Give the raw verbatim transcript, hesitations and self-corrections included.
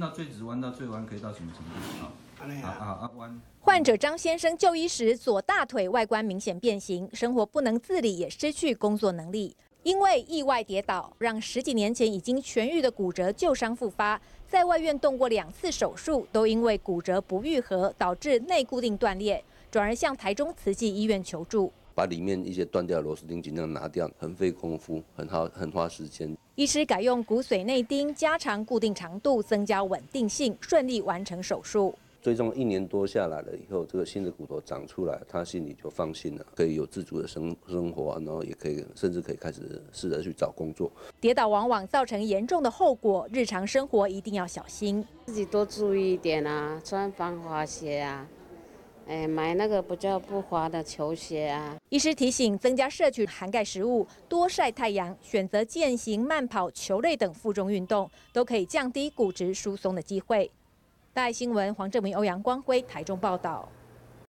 那最直弯到最弯可以到什么程度？好。 患者张先生就医时，左大腿外观明显变形，生活不能自理，也失去工作能力。因为意外跌倒，让十几年前已经痊愈的骨折旧伤复发，在外院动过两次手术，都因为骨折不愈合，导致内固定断裂，转而向台中慈济医院求助。 把里面一些断掉的螺丝钉尽量拿掉，很费功夫，很耗很花时间。医师改用骨髓内钉，加长固定长度，增加稳定性，顺利完成手术。最终一年多下来了以后，这个新的骨头长出来，他心里就放心了，可以有自主的生生活，然后也可以甚至可以开始试着去找工作。跌倒往往造成严重的后果，日常生活一定要小心，自己多注意一点啊，穿防滑鞋啊。 哎，买那个比较不滑的球鞋啊！医师提醒，增加摄取含钙食物，多晒太阳，选择健行、慢跑、球类等负重运动，都可以降低骨质疏松的机会。大爱新闻黄正明、欧阳光辉台中报道。